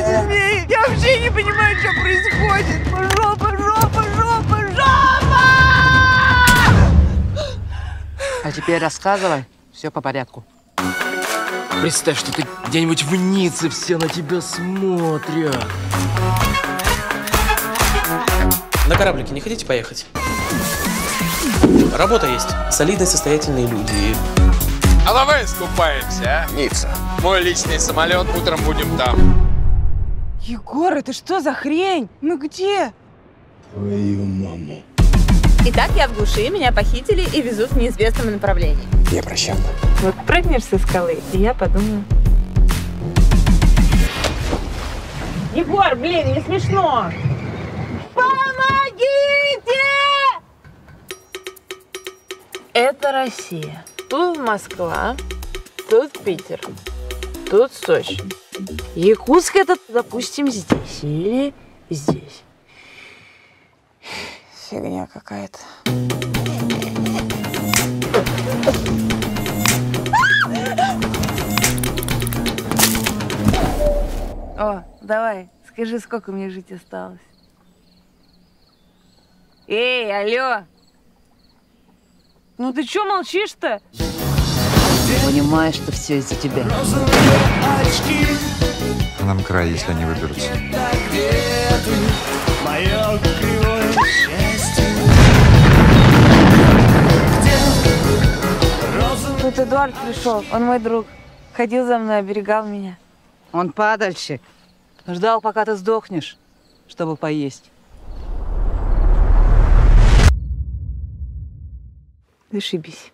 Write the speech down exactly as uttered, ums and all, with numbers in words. Спасите меня! Я вообще не понимаю, что происходит! Жопа, жопа, жопа, жопа! А теперь рассказывай, все по порядку. Представь, что ты где-нибудь в Ницце, все на тебя смотрят. На кораблике не хотите поехать? Работа есть. Солидные, состоятельные люди. А давай искупаемся, а? Ницца. Мой личный самолет, утром будем там. Егор, это что за хрень? Мы где? Твою маму. Итак, я в глуши, меня похитили и везут в неизвестном направлении. Я прощалка. Вот прыгнешь со скалы, и я подумаю. Егор, блин, не смешно. Помогите! Это Россия. Тут Москва, тут Питер, тут Сочи. Якутск это, допустим, здесь или здесь. Фигня какая-то. О, давай, скажи, сколько мне жить осталось. Эй, алло! Ну ты чё молчишь-то? Понимаешь, что все из-за тебя. Нам край, если они выберутся. Тут Эдуард пришел, он мой друг. Ходил за мной, оберегал меня. Он падальщик. Ждал, пока ты сдохнешь, чтобы поесть. Зашибись.